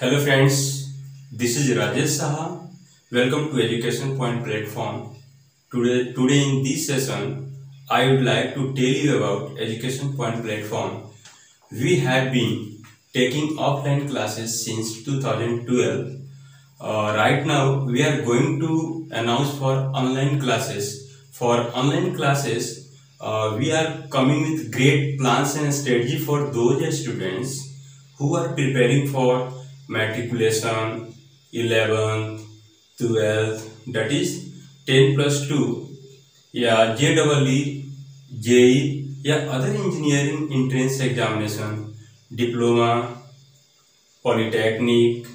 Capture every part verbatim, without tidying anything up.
Hello friends, this is Er Rajesh Sah. Welcome to Education Point Platform. Today, today in this session, I would like to tell you about Education Point Platform. We have been taking offline classes since two thousand twelve. Uh, right now, we are going to announce for online classes. For online classes, uh, we are coming with great plans and strategy for those students who are preparing for matriculation, eleventh, twelfth, that is ten plus two, yeah, J E E, J E E, yeah, other engineering entrance examination, diploma, polytechnic.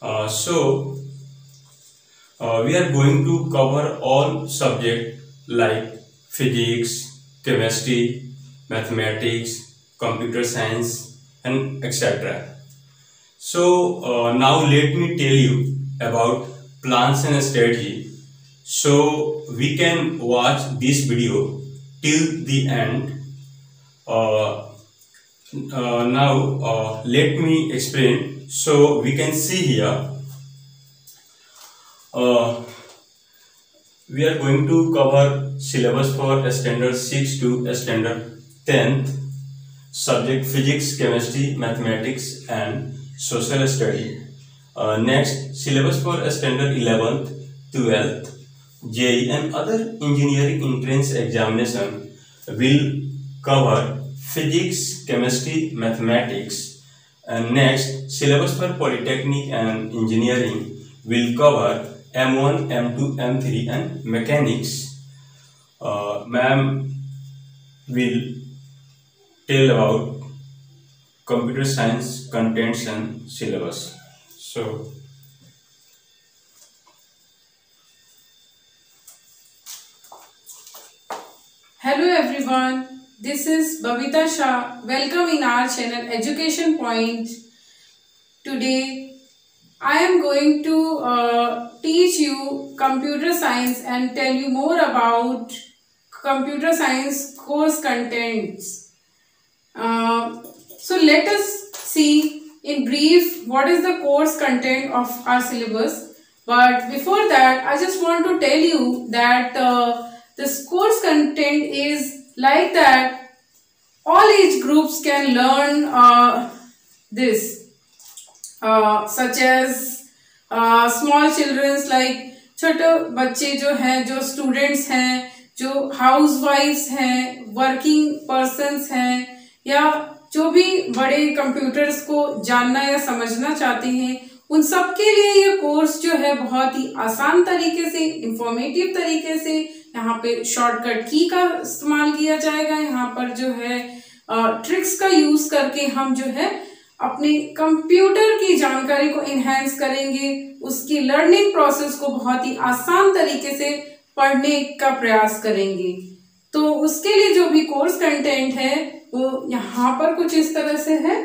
Uh, so, uh, we are going to cover all subjects like physics, chemistry, mathematics, computer science, and et cetera. So, uh, now let me tell you about plans and strategy. So, we can watch this video till the end. Uh, uh, now, uh, let me explain. So we can see here, uh, we are going to cover syllabus for standard six to standard tenth, subject physics, chemistry, mathematics and social study. Uh, next, syllabus for standard eleventh, twelfth, J E E and other engineering entrance examination will cover physics, chemistry, mathematics. And next, syllabus for polytechnic and engineering will cover M one, M two, M three and mechanics. Uh, Ma'am will tell about computer science contents and syllabus. So, hello everyone. This is Babita Shah. Welcome in our channel Education Point. Today I am going to uh, teach you computer science and tell you more about computer science course contents. Uh, so let us see in brief what is the course content of our syllabus. But before that, I just want to tell you that uh, this course content is like that all age groups can learn uh, this, uh, such as uh, small children's like छोटे बच्चे जो हैं, जो students हैं, जो housewives हैं, working persons हैं, या जो भी बड़े computers को जानना या समझना चाहते हैं, उन सब के लिए ये course जो है बहुत ही आसान तरीके से, informative तरीके से यहाँ पे शॉर्टकट की का इस्तेमाल किया जाएगा. यहाँ पर जो है ट्रिक्स का यूज करके हम जो है अपने कंप्यूटर की जानकारी को एनहांस करेंगे, उसकी लर्निंग प्रोसेस को बहुत ही आसान तरीके से पढ़ने का प्रयास करेंगे. तो उसके लिए जो भी कोर्स कंटेंट है वो यहाँ पर कुछ इस तरह से है.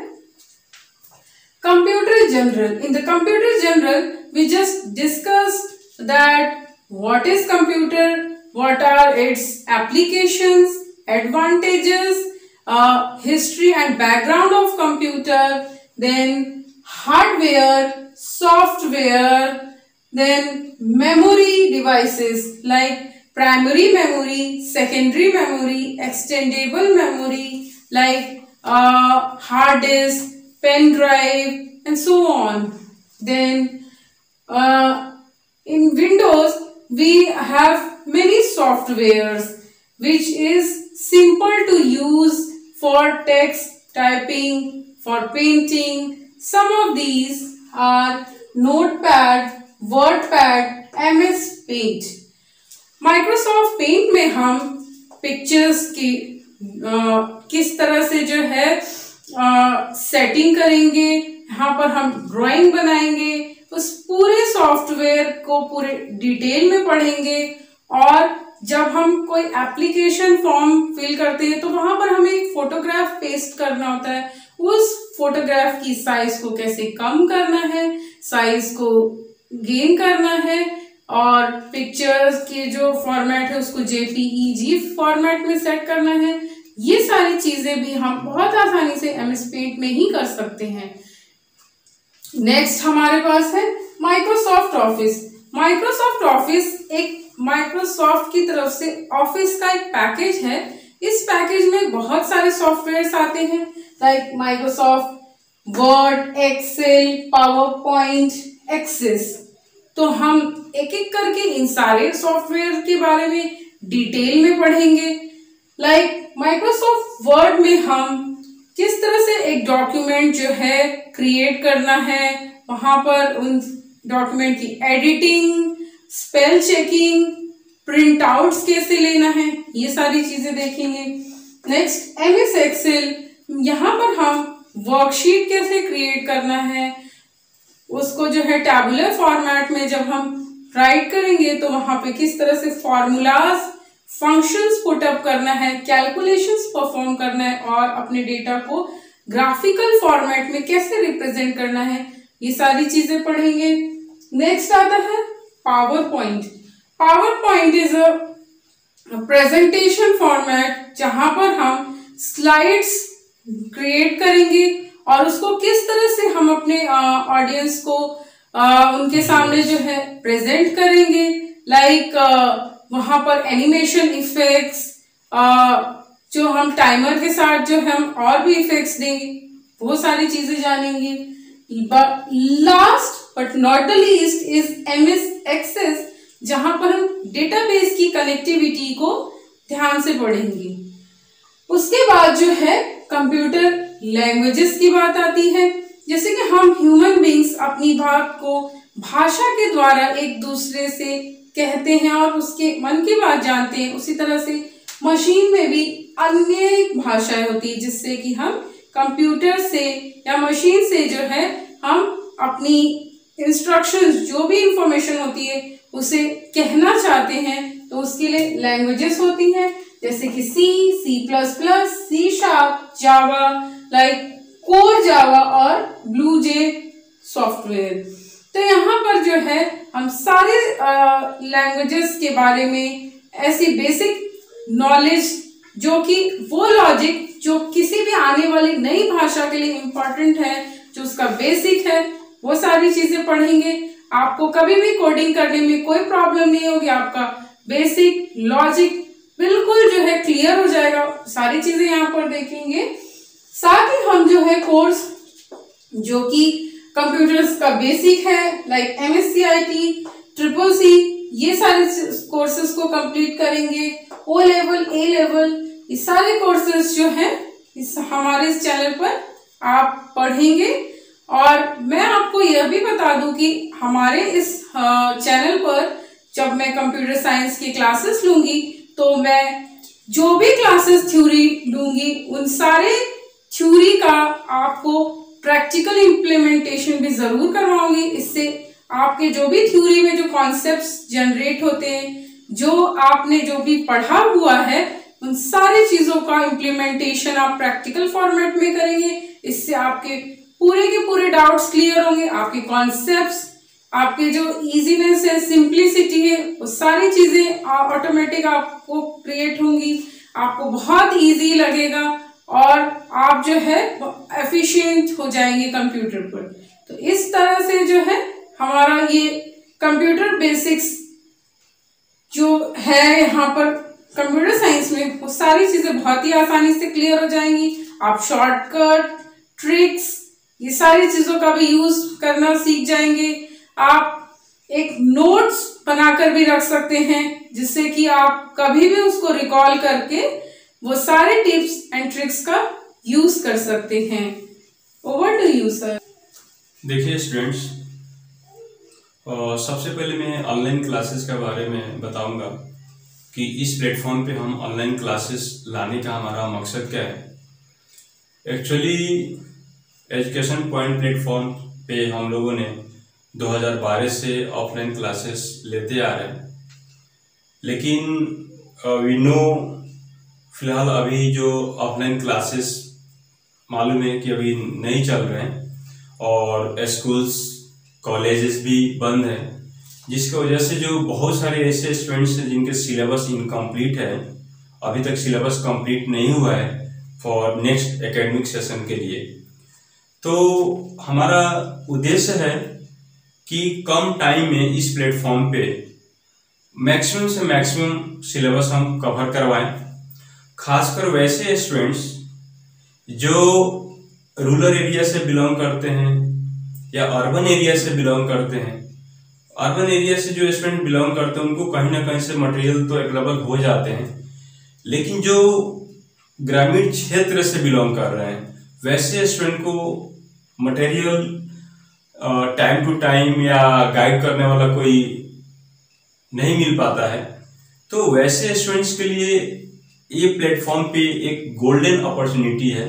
Computer general. In the computer general we just discussed that what is computer, what are its applications, advantages, uh, history and background of computer, then hardware, software, then memory devices like primary memory, secondary memory, extendable memory like uh, hard disk, pen drive and so on. Then uh, in Windows we have many softwares which is simple to use for text typing, for painting. Some of these are Notepad, WordPad, M S Paint. Microsoft Paint में हम pictures की आ, किस तरह से जो है आ, setting करेंगे, यहाँ पर हम drawing बनाएंगे, उस पूरे software को पूरे detail में पढ़ेंगे. और जब हम कोई एप्लीकेशन फॉर्म फिल करते हैं तो वहां पर हमें एक फोटोग्राफ पेस्ट करना होता है, उस फोटोग्राफ की साइज को कैसे कम करना है, साइज को गेन करना है और पिक्चर्स के जो फॉर्मेट है उसको जेपीईजी फॉर्मेट में सेट करना है. ये सारी चीजें भी हम बहुत आसानी से एमएस पेंट में ही कर सकते हैं. नेक्स्ट हमारे पास है माइक्रोसॉफ्ट ऑफिस। माइक्रोसॉफ्ट ऑफिस एक माइक्रोसॉफ्ट की तरफ से ऑफिस का एक पैकेज है। इस पैकेज में बहुत सारे सॉफ्टवेयर्स आते हैं like Microsoft Word, Excel, PowerPoint, Access. तो हम एक एक करके इन सारे सॉफ्टवेयर के बारे में डिटेल में पढ़ेंगे। लाइक माइक्रोसॉफ्ट वर्ड में हम किस तरह से एक डॉक्यूमेंट जो है क्रिएट करना है, वहां पर उन डॉक्यूमेंट की editing, spell checking, print outs कैसे लेना है, ये सारी चीजें देखेंगे। नेक्स्ट एमएस एक्सेल, यहाँ पर हम वर्कशीट कैसे क्रिएट करना है, उसको जो है टैबुलर फॉर्मेट में जब हम राइट करेंगे तो वहां पे किस तरह से फॉर्मूलाज, फंक्शंस पुटअप करना है, कैलकुलेशंस परफॉर्म करना है और अपने डेटा को ग्राफिकल फॉर्मेट में कैसे रिप्रेजेंट करना है, ये सारी चीजें पढ़ेंगे। नेक्स्ट आता है PowerPoint. PowerPoint is a presentation format जहां पर हम स्लाइड्स क्रिएट करेंगे और उसको किस तरह से हम अपने ऑडियंस को आ, उनके सामने जो है प्रेजेंट करेंगे। लाइक वहां पर एनिमेशन इफेक्ट्स, जो हम टाइमर के साथ जो हम और भी इफेक्ट्स देंगे, वो सारी चीजें जानेंगे। Last but not the least is MS Access, जहां पर हम डेटाबेस की कनेक्टिविटी को ध्यान से पढ़ेंगे। उसके बाद जो है कंप्यूटर लैंग्वेजेस की बात आती है, जैसे कि हम ह्यूमन बींग्स अपनी बात को भाषा के द्वारा एक दूसरे से कहते हैं और उसके मन की बात जानते हैं, उसी तरह से मशीन में भी अनेक भाषाएं होती है जिससे कि हम कंप्यूटर से या मशीन से जो है हम अपनी इंस्ट्रक्शंस, जो भी इंफॉर्मेशन होती है उसे कहना चाहते हैं, तो उसके लिए लैंग्वेजेस होती हैं जैसे कि C, C plus plus, C sharp, Java like core Java और ब्लूजे सॉफ्टवेयर। तो यहाँ पर जो है हम सारे लैंग्वेजेस के बारे में ऐसी बेसिक नॉलेज, जो कि वो लॉजिक जो किसी भी आने वाली नई भाषा के लिए इम्पॉर्टेंट है, जो उसका बेसिक है, वो सारी चीजें पढ़ेंगे। आपको कभी भी कोडिंग करने में कोई प्रॉब्लम नहीं होगी, आपका बेसिक लॉजिक बिल्कुल जो है क्लियर हो जाएगा, सारी चीजें यहाँ पर देखेंगे। साथ ही हम जो है कोर्स जो कि कंप्यूटर्स का बेसिक है लाइक एमएससीआईटी, ट्रिपल सी, ये सारे कोर्सेज को कंप्लीट करेंगे। ओ लेवल, ए लेवल, ये सारे कोर्सेज जो हैं इस हमारे इस चैनल पर आप पढ़ेंगे। और मैं आपको यह भी बता दूं कि हमारे इस चैनल पर जब मैं कंप्यूटर साइंस की क्लासेस लूंगी तो मैं जो भी क्लासेस थ्योरी लूंगी उन सारे थ्योरी का आपको प्रैक्टिकल इम्प्लीमेंटेशन भी जरूर करवाऊंगी। इससे आपके जो भी थ्योरी में जो कॉन्सेप्ट्स जनरेट होते हैं, जो आपने जो भी पढ़ा हुआ है, उन सारी चीजों का इम्प्लीमेंटेशन आप प्रैक्टिकल फॉर्मेट में करेंगे। इससे आपके पूरे के पूरे डाउट्स क्लियर होंगे, आपके कॉन्सेप्ट्स, आपके जो इजीनेस है, सिंप्लिसिटी है, वो सारी चीजें ऑटोमेटिक आपको क्रिएट होंगी, आपको बहुत ईजी लगेगा और आप जो है एफिशिएंट हो जाएंगे कंप्यूटर पर। तो इस तरह से जो है हमारा ये कंप्यूटर बेसिक्स जो है यहाँ पर कंप्यूटर साइंस में, वो सारी चीजें बहुत ही आसानी से क्लियर हो जाएंगी। आप शॉर्टकट, ट्रिक्स, ये सारी चीजों का भी यूज करना सीख जाएंगे। आप एक नोट्स बनाकर भी रख सकते हैं जिससे कि आप कभी भी उसको रिकॉल करके वो सारे टिप्स एंड ट्रिक्स का यूज कर सकते हैं। Over to you sir. देखिए स्टूडेंट्स, सबसे पहले मैं ऑनलाइन क्लासेस के बारे में बताऊंगा कि इस प्लेटफॉर्म पे हम ऑनलाइन क्लासेस लाने का हमारा मकसद क्या है। एक्चुअली एजुकेशन पॉइंट प्लेटफॉर्म पे हम लोगों ने दो हज़ार बारह से ऑफलाइन क्लासेस लेते आ रहे हैं, लेकिन वी नो फिलहाल अभी जो ऑफलाइन क्लासेस मालूम है कि अभी नहीं चल रहे हैं और स्कूल्स, कॉलेजेस भी बंद हैं, जिसकी वजह से जो बहुत सारे ऐसे स्टूडेंट्स हैं जिनके सिलेबस इनकम्प्लीट है, अभी तक सिलेबस कंप्लीट नहीं हुआ है फॉर नेक्स्ट एकेडमिक सेशन के लिए। तो हमारा उद्देश्य है कि कम टाइम में इस प्लेटफॉर्म पे मैक्सिमम से मैक्सिमम सिलेबस हम कवर करवाएं, खासकर वैसे स्टूडेंट्स जो रूरल एरिया से बिलोंग करते हैं या अर्बन एरिया से बिलोंग करते हैं। अर्बन एरिया से जो स्टूडेंट बिलोंग करते हैं उनको कहीं ना कहीं से मटेरियल तो अवेलेबल हो जाते हैं, लेकिन जो ग्रामीण क्षेत्र से बिलोंग कर रहे हैं वैसे स्टूडेंट को मटेरियल टाइम टू टाइम या गाइड करने वाला कोई नहीं मिल पाता है। तो वैसे स्टूडेंट्स के लिए ये प्लेटफॉर्म पे एक गोल्डन अपॉर्चुनिटी है,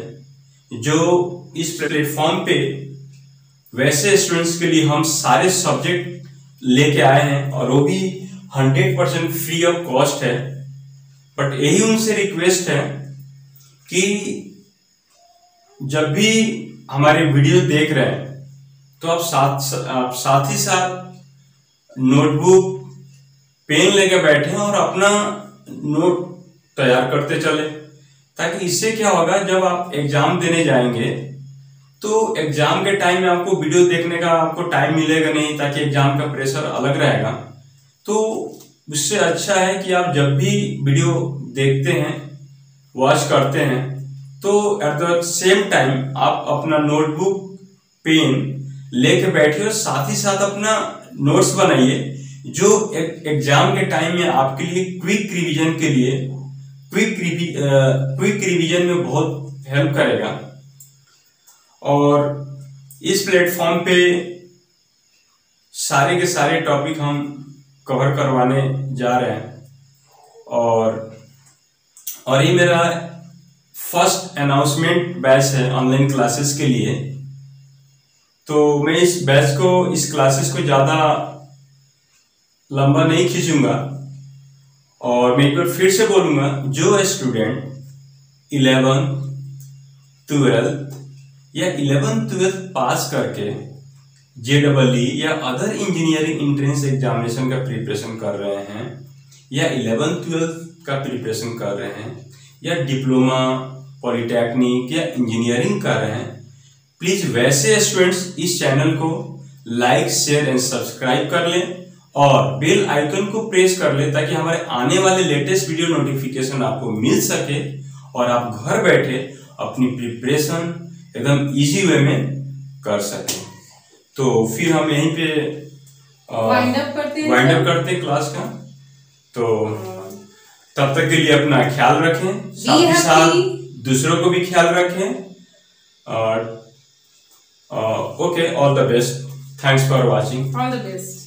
जो इस प्लेटफॉर्म पे वैसे स्टूडेंट्स के लिए हम सारे सब्जेक्ट लेके आए हैं और वो भी hundred percent free of cost है। बट यही उनसे रिक्वेस्ट है कि जब भी हमारे वीडियो देख रहे हैं तो आप साथ आप साथ ही साथ नोटबुक पेन लेकर बैठें और अपना नोट तैयार करते चले, ताकि इससे क्या होगा, जब आप एग्जाम देने जाएंगे तो एग्जाम के टाइम में आपको वीडियो देखने का आपको टाइम मिलेगा नहीं, ताकि एग्जाम का प्रेशर अलग रहेगा। तो उससे अच्छा है कि आप जब भी वीडियो देखते हैं, वॉच करते हैं, तो एट द सेम टाइम आप अपना नोटबुक पेन लेके बैठिए और साथ ही साथ अपना नोट्स बनाइए, जो एग्जाम के टाइम में आपके लिए क्विक रिविजन के लिए क्विक रिवी क्विक रिवीजन में बहुत हेल्प करेगा। और इस प्लेटफॉर्म पे सारे के सारे टॉपिक हम कवर करवाने जा रहे हैं। और और ये मेरा फर्स्ट अनाउंसमेंट बैच है ऑनलाइन क्लासेस के लिए। तो मैं इस बैच को इस क्लासेस को ज़्यादा लंबा नहीं खींचूंगा, और मैं एक बार फिर से बोलूँगा, जो स्टूडेंट इलेवेंथ ट्वेल्थ या इलेवेंथ ट्वेल्थ पास करके जे डबल ई या अदर इंजीनियरिंग इंट्रेंस एग्जामिनेशन का प्रिपरेशन कर रहे हैं, या इलेवेंथ ट्वेल्थ का प्रिपरेशन कर रहे हैं, या डिप्लोमा पॉलिटेक्निक या इंजीनियरिंग कर रहे हैं, प्लीज़ वैसे स्टूडेंट्स इस चैनल को लाइक शेयर एंड सब्सक्राइब कर लें और बेल आइकन को प्रेस कर ले, ताकि हमारे आने वाले लेटेस्ट वीडियो नोटिफिकेशन आपको मिल सके और आप घर बैठे अपनी प्रिपरेशन एकदम इजी वे में कर सकें। तो फिर हम यहीं पे वाइंड अप करते वाइंड अप करते हैं क्लास का। तो तब तक के लिए अपना ख्याल रखें, साथ ही साथ दूसरों को भी ख्याल रखें। और okay, all the best, thanks for watching, all the best.